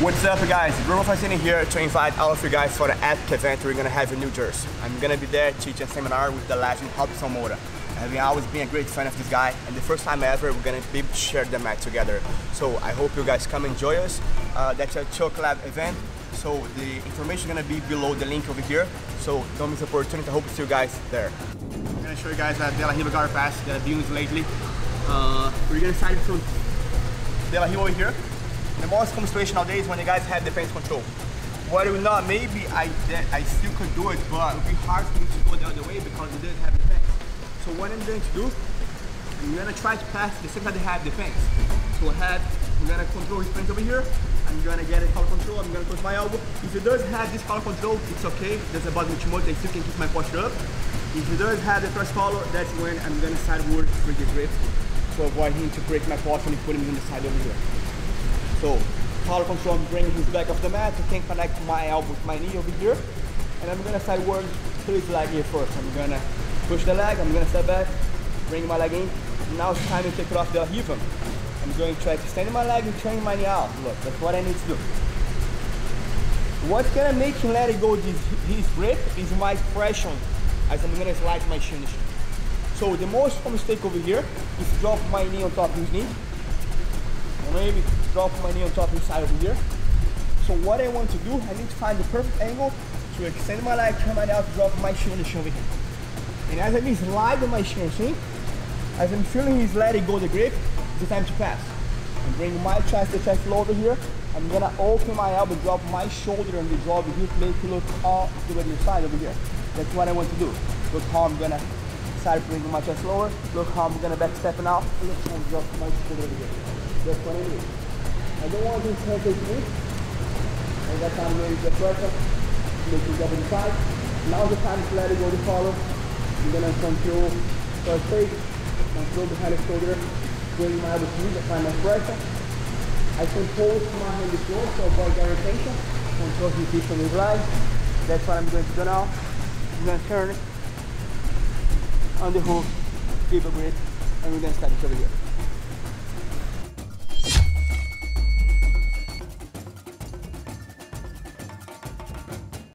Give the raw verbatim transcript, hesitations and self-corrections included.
What's up, guys? Bruno Malfacine here to invite all of you guys for the epic event we're gonna have in New Jersey. I'm gonna be there teaching a seminar with the legend Robson Moura. I've always been a great fan of this guy, and the first time ever we're gonna be able to share the mat together. So I hope you guys come enjoy us. Uh, that's a Choke Lab event. So the information is gonna be below the link over here. So don't miss the opportunity. I hope to see you guys there. I'm gonna show you guys a De La Riva guard pass that I've been using lately. Uh, we're gonna start from De La Riva over here. The most common situation nowadays when you guys have the pace control. What it will not, maybe I I still could do it, but it would be hard for me to go the other way because it didn't have the fence. So what I'm going to do, I'm gonna try to pass the same time they have the fence. So I have, I'm gonna control his fence over here. I'm gonna get a collar control. I'm gonna close my elbow. If he does have this collar control, it's okay. It doesn't bother me too much. I still can keep my posture up. If he does have the first collar, that's when I'm gonna sideward with the grip to avoid him to break my posture and put him on the side over here. So, collar control, I'm bringing his back off the mat. I can connect my elbow with my knee over here. And I'm gonna sideward through his leg here first. I'm gonna push the leg, I'm gonna step back, bring my leg in. Now it's time to take it off the hip. I'm going to try to extend my leg and turn my knee out. Look, that's what I need to do. What's gonna make him let it go this, his grip is my pressure as I'm gonna slide my shin. So the most common mistake over here is to drop my knee on top of his knee. Maybe drop my knee on top of the side over here. So what I want to do, I need to find the perfect angle to extend my leg, turn my knee out, drop my shin on the shin over here. And as I'm sliding my shin, see? As I'm feeling he's letting go the grip, it's the time to pass. I'm bringing my chest, the chest low over here. I'm gonna open my elbow, drop my shoulder on the jaw over here to make it look all to the other side over here. That's what I want to do. Look how I'm gonna start bringing my chest lower. Look how I'm gonna back stepping out. Look how I'm dropping my shoulder over here. That's what I need. I don't want this to take me. I got time to the pressure. Make it up inside. Now the time is let it go to follow. You're gonna control first face. Control behind the shoulder. Bring my elbow to me, find my pressure. I control my hand is low, so avoid irritation. Control his hips on his leg. That's what I'm going to do now. I'm gonna turn on the hook, give a breath, and we're gonna start it over here.